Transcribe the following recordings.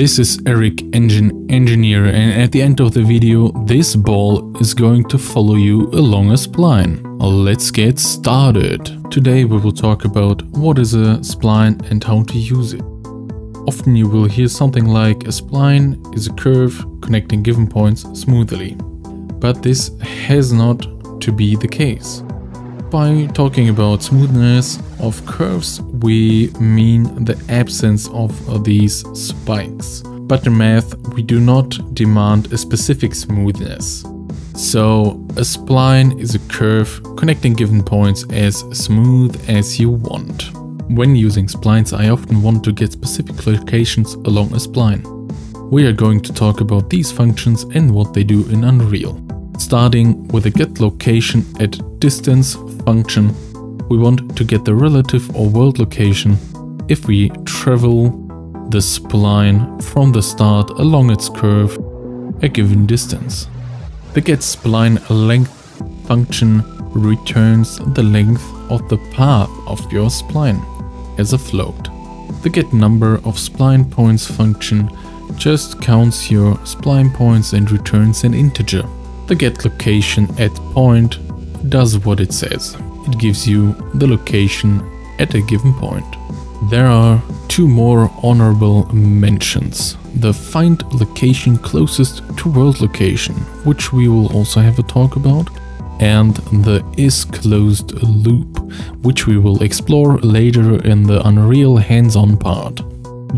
This is Eric, engineer, and at the end of the video, this ball is going to follow you along a spline. Let's get started. Today we will talk about what is a spline and how to use it. Often you will hear something like a spline is a curve connecting given points smoothly. But this has not to be the case. By talking about smoothness of curves, we mean the absence of these spikes. But in math, we do not demand a specific smoothness. So a spline is a curve connecting given points as smooth as you want. When using splines, I often want to get specific locations along a spline. We are going to talk about these functions and what they do in Unreal. Starting with the getLocationAtDistance function, we want to get the relative or world location if we travel the spline from the start along its curve a given distance. The getSplineLength function returns the length of the path of your spline as a float. The getNumberOfSplinePoints function just counts your spline points and returns an integer. The getLocationAtPoint does what it says. It gives you the location at a given point. There are two more honorable mentions. The FindLocationClosestToWorldLocation, which we will also have a talk about, and the IsClosedLoop, which we will explore later in the Unreal hands-on part.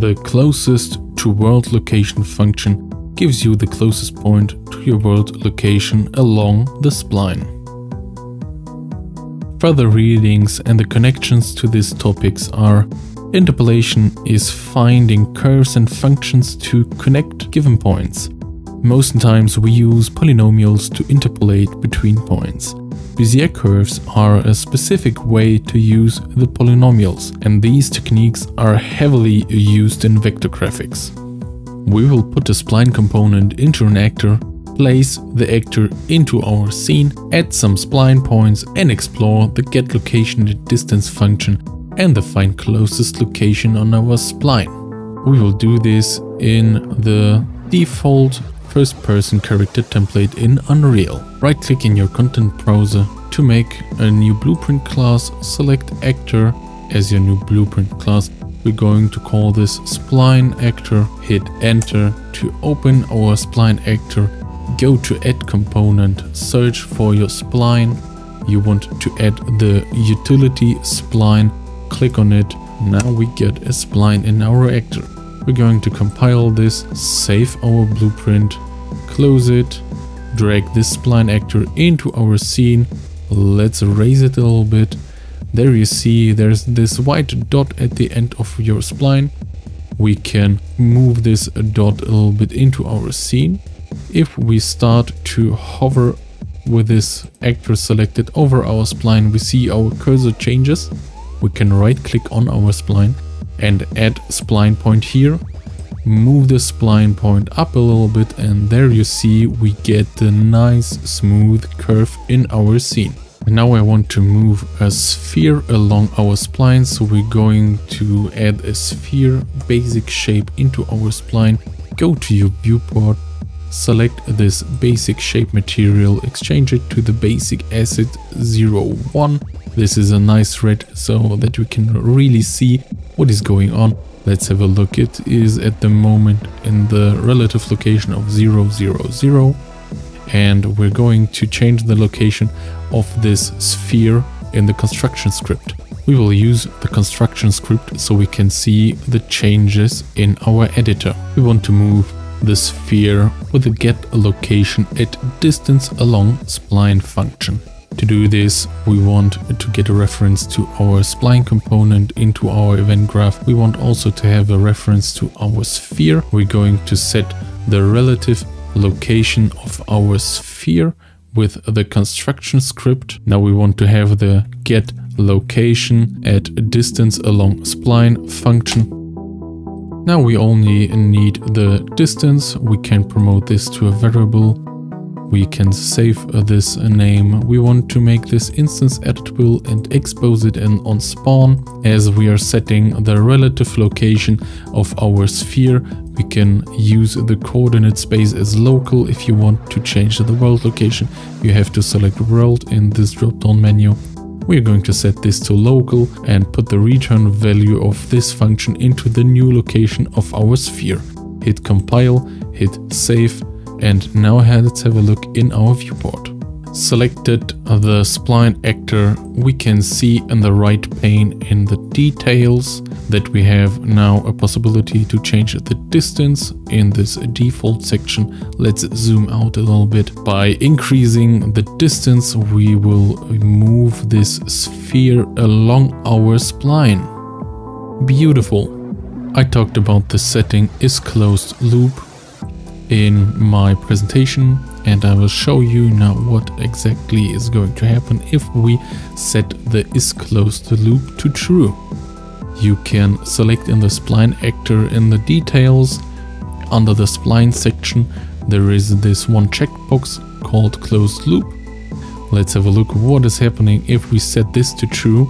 The ClosestToWorldLocation function gives you the closest point to your world location along the spline. Further readings and the connections to these topics are: interpolation is finding curves and functions to connect given points. Most times we use polynomials to interpolate between points. Bézier curves are a specific way to use the polynomials, and these techniques are heavily used in vector graphics. We will put a spline component into an actor, place the actor into our scene, add some spline points, and explore the getLocationAtDistance function and the find closest location on our spline. We will do this in the default first-person character template in Unreal. Right-click in your content browser to make a new blueprint class, select actor as your new blueprint class. We're going to call this spline actor, hit enter to open our spline actor, go to add component, search for your spline. You want to add the utility spline, click on it. Now we get a spline in our actor. We're going to compile this, save our blueprint, close it, drag this spline actor into our scene. Let's erase it a little bit. There you see there's this white dot at the end of your spline. We can move this dot a little bit into our scene. If we start to hover with this actor selected over our spline, we see our cursor changes. We can right click on our spline and add spline point here. Move the spline point up a little bit, and there you see we get the nice smooth curve in our scene. Now I want to move a sphere along our spline, so we're going to add a sphere basic shape into our spline. Go to your viewport, select this basic shape material, exchange it to the basic asset 01. This is a nice red so that we can really see what is going on. Let's have a look. It is at the moment in the relative location of 000. And we're going to change the location of this sphere in the construction script. We will use the construction script so we can see the changes in our editor. We want to move the sphere with the getLocationAtDistance along spline function. To do this, we want to get a reference to our spline component into our event graph. We want also to have a reference to our sphere. We're going to set the relative location of our sphere with the construction script. Now we want to have the getLocationAtDistance along spline function. Now we only need the distance. We can promote this to a variable. We can save this name. We want to make this instance editable and expose it on spawn. As we are setting the relative location of our sphere, we can use the coordinate space as local. If you want to change the world location, you have to select world in this drop-down menu. We're going to set this to local and put the return value of this function into the new location of our sphere. Hit compile, hit save, and now let's have a look in our viewport. Selected the spline actor, we can see in the right pane in the details that we have now a possibility to change the distance in this default section. Let's zoom out a little bit. By increasing the distance, we will move this sphere along our spline. Beautiful. I talked about the setting IsClosedLoop in my presentation, and I will show you now what exactly is going to happen if we set the IsClosedLoop to true. You can select in the spline actor in the details. Under the spline section, there is this one checkbox called closed loop. Let's have a look what is happening if we set this to true.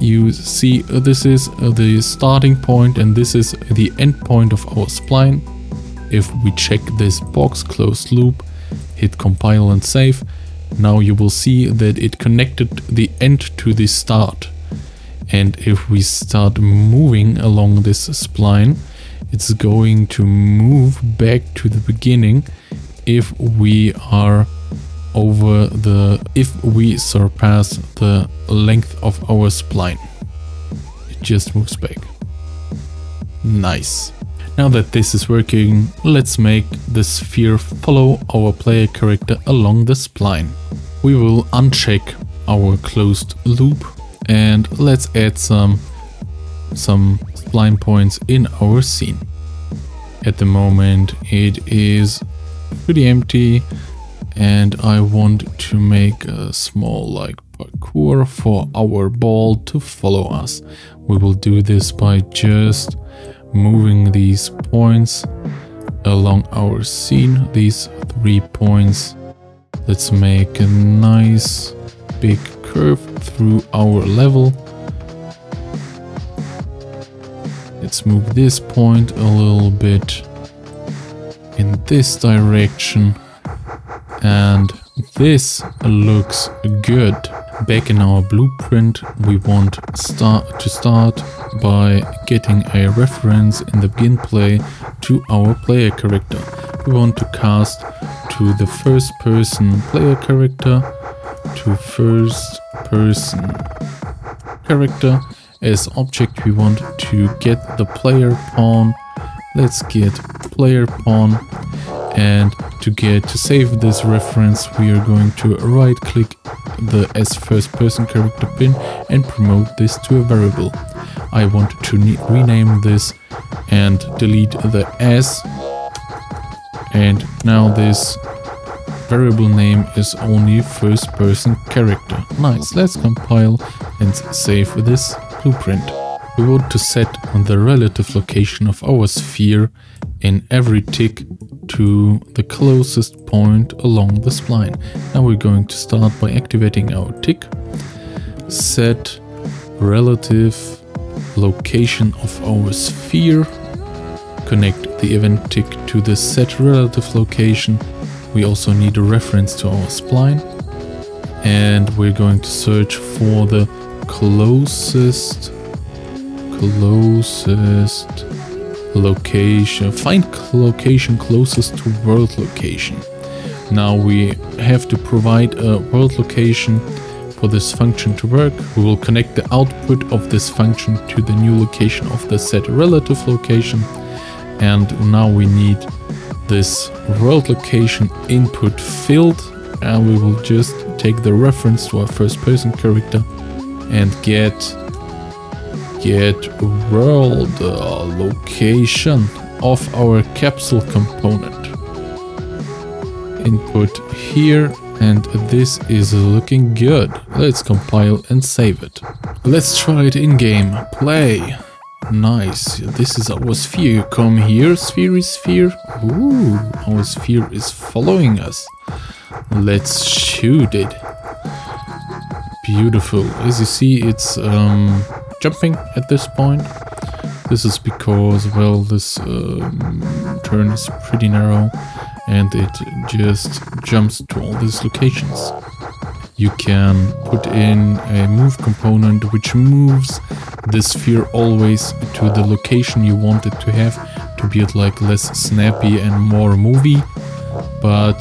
You see this is the starting point and this is the end point of our spline. If we check this box closed loop, hit compile and save, now you will see that it connected the end to the start. And if we start moving along this spline, it's going to move back to the beginning if we are over the, if we surpass the length of our spline. It just moves back. Nice. Now that this is working, let's make the sphere follow our player character along the spline. We will uncheck our closed loop and let's add some spline points in our scene. At the moment it is pretty empty and I want to make a small like parkour for our ball to follow us. We will do this by just moving these points along our scene, these 3 points. Let's make a nice big curve through our level. Let's move this point a little bit in this direction, and this looks good. Back in our blueprint, we want to start by getting a reference in the begin play to our player character. We want to cast to the first person player character, to first person character. As object, we want to get the player pawn. Let's get player pawn. And to save this reference, we are going to right click the as first person character pin and promote this to a variable. I want to rename this and delete the as, and now this variable name is only first person character. Nice. Let's compile and save this blueprint. We want to set the relative location of our sphere in every tick to the closest point along the spline. Now we're going to start by activating our tick. Set relative location of our sphere. Connect the event tick to the set relative location. We also need a reference to our spline. And we're going to search for the closest location. Find location closest to world location. Now we have to provide a world location for this function to work. We will connect the output of this function to the new location of the set relative location. And now we need this world location input field, and we will just take the reference to our first person character and get world location of our capsule component. Input here, and this is looking good. Let's compile and save it. Let's try it in game. Play. Nice. This is our sphere. Come here, sphere. Ooh, our sphere is following us. Let's shoot it. Beautiful. As you see, it's jumping at this point. This is because, well, this turn is pretty narrow and it just jumps to all these locations. You can put in a move component which moves the sphere always to the location you want it to have, to be it like less snappy and more movie, but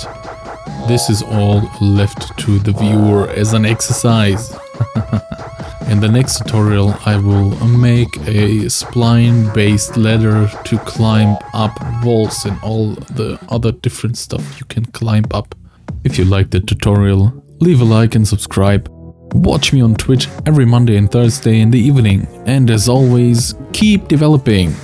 this is all left to the viewer as an exercise. In the next tutorial I will make a spline based ladder to climb up walls and all the other different stuff you can climb up. If you liked the tutorial, leave a like and subscribe. Watch me on Twitch every Monday and Thursday in the evening. And as always, keep developing!